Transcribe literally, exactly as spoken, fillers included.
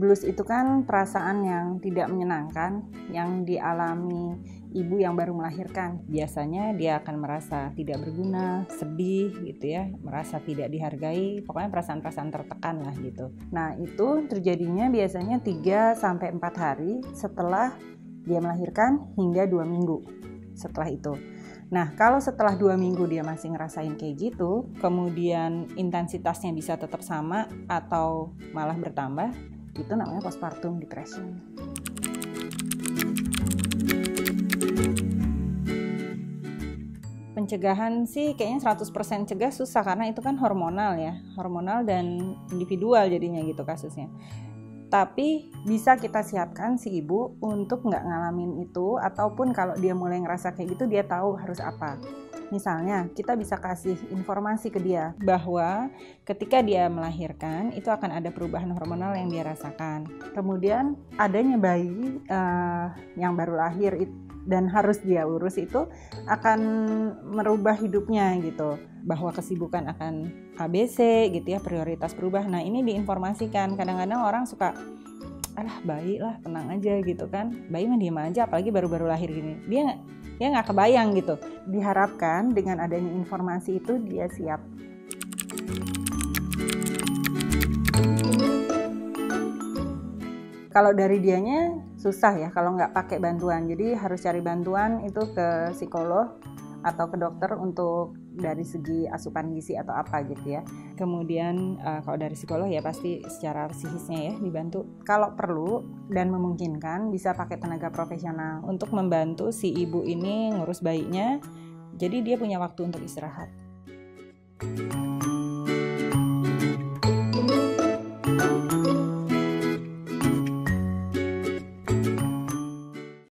blues itu kan perasaan yang tidak menyenangkan yang dialami ibu yang baru melahirkan. Biasanya dia akan merasa tidak berguna, sedih gitu ya, merasa tidak dihargai, pokoknya perasaan-perasaan tertekan lah gitu. Nah, itu terjadinya biasanya tiga sampai empat hari setelah dia melahirkan hingga dua minggu setelah itu. Nah, kalau setelah dua minggu dia masih ngerasain kayak gitu, kemudian intensitasnya bisa tetap sama atau malah bertambah, itu namanya postpartum depression. Pencegahan sih kayaknya seratus persen cegah susah karena itu kan hormonal ya, hormonal dan individual jadinya gitu kasusnya. Tapi bisa kita siapkan si ibu untuk nggak ngalamin itu, ataupun kalau dia mulai ngerasa kayak gitu dia tahu harus apa. Misalnya kita bisa kasih informasi ke dia bahwa ketika dia melahirkan itu akan ada perubahan hormonal yang dia rasakan. Kemudian adanya bayi uh, yang baru lahir dan harus dia urus itu akan merubah hidupnya gitu. Bahwa kesibukan akan A B C gitu ya, prioritas berubah. Nah, ini diinformasikan. Kadang-kadang orang suka, alah bayi lah, tenang aja gitu kan, bayi mah diem aja, apalagi baru-baru lahir gini. Dia dia nggak kebayang gitu. Diharapkan dengan adanya informasi itu dia siap. Kalau dari dianya susah ya kalau nggak pakai bantuan. Jadi harus cari bantuan itu ke psikolog atau ke dokter untuk dari segi asupan gizi atau apa gitu ya. Kemudian uh, kalau dari psikolog ya pasti secara psikisnya ya dibantu. Kalau perlu dan memungkinkan bisa pakai tenaga profesional untuk membantu si ibu ini ngurus bayinya. Jadi dia punya waktu untuk istirahat.